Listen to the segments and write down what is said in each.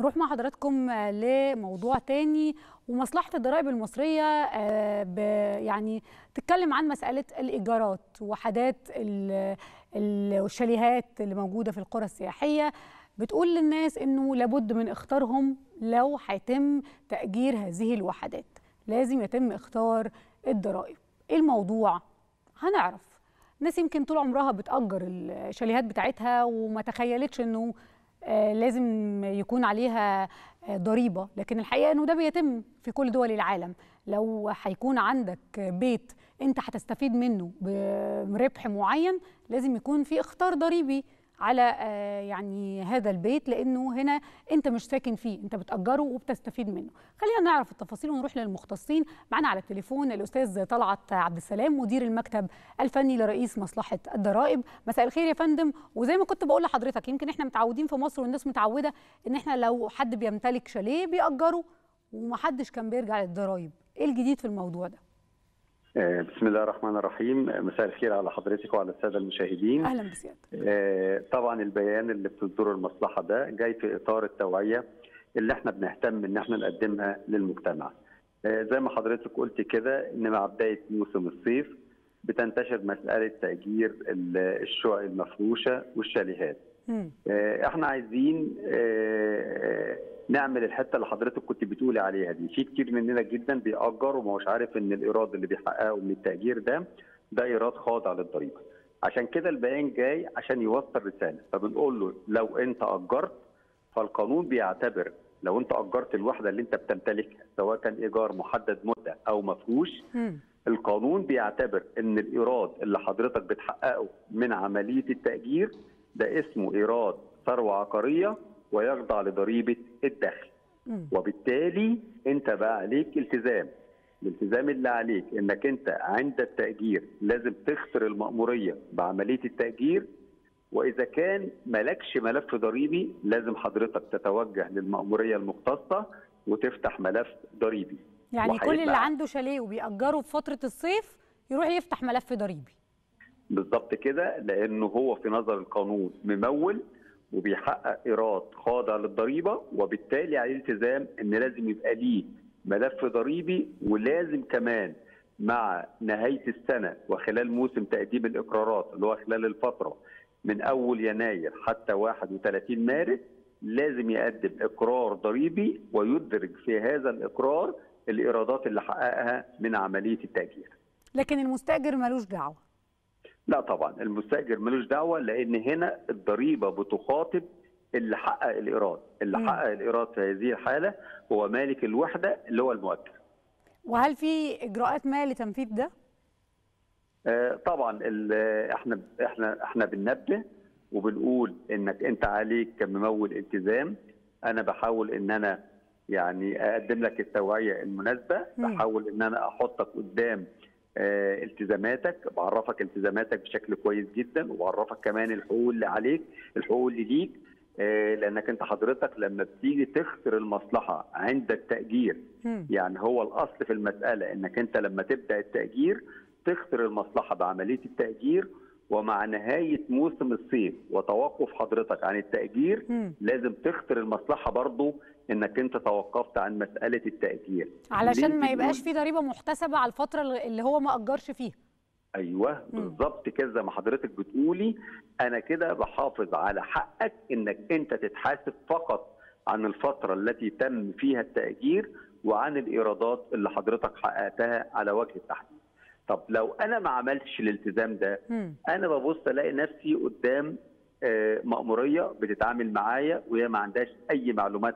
نروح مع حضراتكم لموضوع تاني، ومصلحة الضرائب المصرية يعني تتكلم عن مسألة الإيجارات وحدات الشاليهات اللي موجودة في القرى السياحية. بتقول للناس إنه لابد من اختارهم لو هيتم تأجير هذه الوحدات، لازم يتم اختار الضرائب. إيه الموضوع؟ هنعرف. الناس يمكن طول عمرها بتأجر الشاليهات بتاعتها وما تخيلتش إنه لازم يكون عليها ضريبة، لكن الحقيقة إنه ده بيتم في كل دول العالم. لو هيكون عندك بيت أنت هتستفيد منه بربح معين، لازم يكون في إخطار ضريبي على يعني هذا البيت، لأنه هنا أنت مش ساكن فيه، أنت بتأجره وبتستفيد منه. خلينا نعرف التفاصيل ونروح للمختصين. معنا على التليفون الأستاذ طلعت عبد السلام، مدير المكتب الفني لرئيس مصلحة الضرائب. مساء الخير يا فندم. وزي ما كنت بقول لحضرتك، يمكن احنا متعودين في مصر والناس متعودة إن احنا لو حد بيمتلك شاليه بيأجره ومحدش كان بيرجع للضرايب. إيه الجديد في الموضوع ده؟ بسم الله الرحمن الرحيم. مساء الخير على حضرتك وعلى الساده المشاهدين. اهلا بسيادتك. طبعا البيان اللي بتصدره المصلحه ده جاي في اطار التوعيه اللي احنا بنهتم ان احنا نقدمها للمجتمع. زي ما حضرتك قلت كده، ان مع بدايه موسم الصيف بتنتشر مساله تاجير الشقق المفروشه والشاليهات. احنا عايزين نعمل الحته اللي حضرتك كنت بتقولي عليها دي. في كتير مننا جدا بيأجر وما هوش عارف ان الايراد اللي بيحققه من التأجير ده ايراد خاضع للضريبه. عشان كده البيان جاي عشان يوصل رساله، فبنقول له لو انت اجرت فالقانون بيعتبر لو انت اجرت الوحده اللي انت بتمتلكها، سواء كان ايجار محدد مده او مفروش، القانون بيعتبر ان الايراد اللي حضرتك بتحققه من عمليه التأجير ده اسمه ايراد ثروه عقاريه ويخضع لضريبه الدخل. وبالتالي انت بقى عليك التزام. الالتزام اللي عليك انك انت عند التأجير لازم تخسر المأموريه بعمليه التأجير، واذا كان مالكش ملف ضريبي لازم حضرتك تتوجه للمأموريه المختصه وتفتح ملف ضريبي. يعني كل اللي عنده شاليه وبيأجره في فتره الصيف يروح يفتح ملف ضريبي. بالظبط كده، لانه هو في نظر القانون ممول وبيحقق ايراد خاضع للضريبه، وبالتالي عليه التزام ان لازم يبقى ليه ملف ضريبي، ولازم كمان مع نهايه السنه وخلال موسم تقديم الاقرارات اللي هو خلال الفتره من اول يناير حتى 31 مارس لازم يقدم اقرار ضريبي ويدرج في هذا الاقرار الايرادات اللي حققها من عمليه التأجير. لكن المستأجر ملوش دعوه. لا طبعا المستأجر ملوش دعوه، لان هنا الضريبه بتخاطب اللي حقق الايراد، اللي حقق الايراد في هذه الحاله هو مالك الوحده اللي هو المؤجر. وهل في اجراءات ما لتنفيذ ده؟ طبعا احنا بننبه وبنقول انك انت عليك كممول التزام. انا بحاول ان انا يعني اقدم لك التوعيه المناسبه، بحاول ان انا احطك قدام التزاماتك، بعرفك التزاماتك بشكل كويس جدا، وبعرفك كمان الحقوق اللي عليك، الحقوق اللي ليك، لانك انت حضرتك لما بتيجي تخسر المصلحه عند التأجير، يعني هو الاصل في المساله انك انت لما تبدا التأجير تخسر المصلحه بعمليه التأجير، ومع نهايه موسم الصيف وتوقف حضرتك عن التأجير لازم تخسر المصلحه برضه انك انت توقفت عن مساله التأجير، علشان ما يبقاش في ضريبه محتسبه على الفتره اللي هو ما اجرش فيها. ايوه بالظبط كده، زي ما حضرتك بتقولي انا كده بحافظ على حقك انك انت تتحاسب فقط عن الفتره التي تم فيها التأجير وعن الايرادات اللي حضرتك حققتها على وجه التحديد. طب لو انا ما عملتش الالتزام ده، انا ببص الاقي نفسي قدام مأمورية بتتعامل معايا وهي ما عندهاش أي معلومات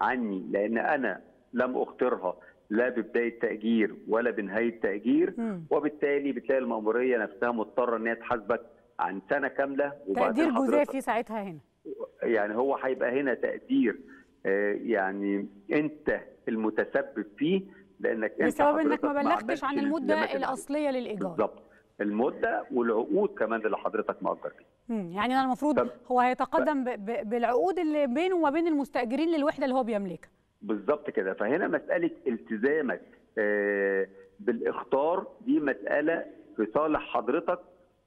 عني، لأن أنا لم أخطرها لا ببداية تأجير ولا بنهاية تأجير، وبالتالي بتلاقي المأمورية نفسها مضطرة إن هي تحاسبك عن سنة كاملة. تقدير جزافي ساعتها هنا، يعني هو هيبقى هنا تقدير يعني أنت المتسبب فيه، لأنك أنت بسبب إنك ما بلغتش عن المدة الأصلية للإيجار. بالظبط، المده والعقود كمان اللي حضرتك مأجر فيها. يعني انا المفروض هو هيتقدم بالعقود اللي بينه وما بين المستأجرين للوحده اللي هو بيملكها. بالظبط كده، فهنا مساله التزامك بالاخطار دي مساله في صالح حضرتك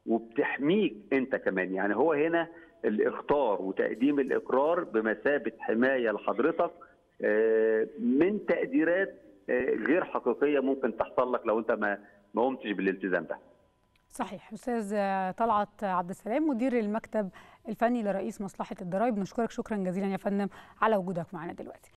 وبتحميك انت كمان. يعني هو هنا الاخطار وتقديم الاقرار بمثابه حمايه لحضرتك من تقديرات غير حقيقيه ممكن تحصل لك لو انت ما قمتش بالالتزام ده. صحيح. استاذ طلعت عبد السلام مدير المكتب الفني لرئيس مصلحه الضرائب، نشكرك شكرا جزيلا يا فندم على وجودك معنا دلوقتي.